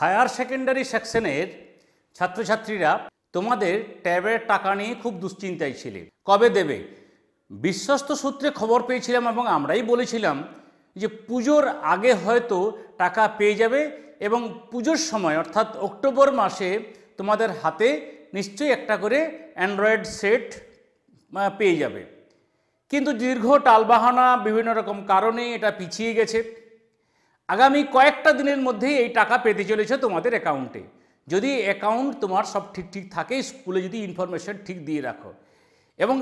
higher secondary सेक्शनेर छात्र छात्रीरा तोमादेर टैबेर टाका निये खूब दुश्चिंताय छिले कबे देबे बिश्वस्त सूत्रे खबर पेयेछिलाम एबं आमराई बोलेछिलाम जे पुजोर आगे हयतो टाका पेये जाबे एबं पुजोर समय अर्थात अक्टोबर मासे तोमादेर हाते निश्चयई एकटा करे एंड्रॉयड सेट पेये जाबे किन्तु दीर्घ टालबाहाना विभिन्न रकम कारणे एटा पिछिये गेछे आगामी कयेकटा दिनेर मध्येई एई टाका पेते चलेछे तोमादेर अ্যাকাউন্টে যদি অ্যাকাউন্ট তোমার সব ঠিক ঠিক থাকে স্কুলে যদি ইনফরমেশন ঠিক দিয়ে রাখো এবং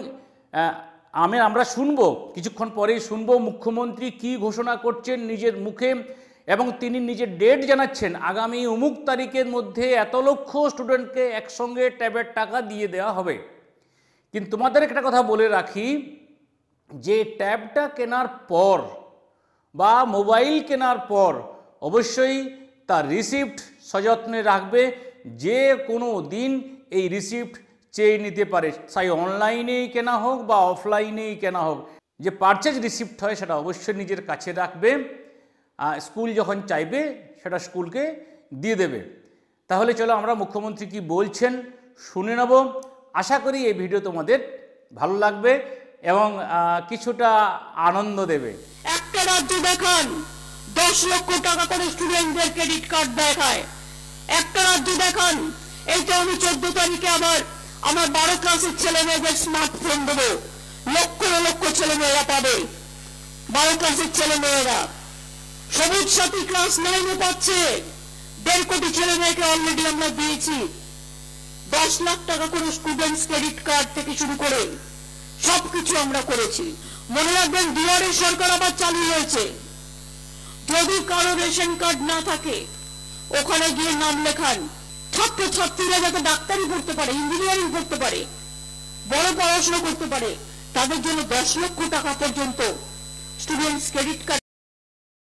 আমরা শুনবো কিছুক্ষণ পরেই শুনবো মুখ্যমন্ত্রী কি ঘোষণা করছেন নিজের মুখে এবং তিনি নিজের ডেট জানাচ্ছেন আগামী অমুক তারিখের মধ্যে এত লক্ষ স্টুডেন্টকে একসঙ্গে ট্যাবের টাকা দিয়ে দেওয়া হবে কিন্তু তোমাদের একটা কথা বলে রাখি যে ট্যাবটা কেনার পর বা মোবাইল কেনার পর অবশ্যই তার রিসিপ্ট सजत्ने राखबे जे कोनो दिन ये रिसिप्ट चेये निते पारे चाहे अनलाइने केना होक बा अफलाइने केना होक जे पार्चेज रिसिप्ट हय सेटा अवश्य निजेर काछे राखबे स्कूल जखन चाइबे सेटा स्कूल के दिये देबे ताहले चलो आमरा मुख्यमंत्री की बोलछेन शुने नेब आशा करी ये भिडियो तोमादेर भालो लागबे एबं किछुटा आनंद देबे एकटा राज्य देखान 10 लक्ष टाका करे स्टूडेंटदेर क्रेडिट कार्ड देखाय একটা রাজ্য দেখান এইটা আমি 14 তারিখে আবার আমার 12 ক্লাসের ছেলেমেয়েদের স্মার্টফোন দেবো লক্ষ লক্ষ ছেলেমেয়েরা পাবে 12 ক্লাসের ছেলেমেয়েরা সবুজ সাথী ক্লাস 9 এ পাচ্ছে 1.5 কোটি ছেলেমেয়েকে অলরেডি আমরা দিয়েছি 10 লাখ টাকা করে স্টুডেন্টস ক্রেডিট কার্ড থেকে শুরু করে সবকিছু আমরা করেছি মনে রাখবেন দুয়ারে সরকার আবার চালু হয়েছে যদি কারো রেশন কার্ড না থাকে ওখানে গিয়ে নাম লেখান ছাত্র ছাত্রীরা যাতে ডাক্তারি করতে পারে ইঞ্জিনিয়ারিং করতে পারে বড় পড়াশোনা করতে পারে তাদের জন্য 10 লক্ষ টাকা পর্যন্ত স্টুডেন্টস ক্রেডিট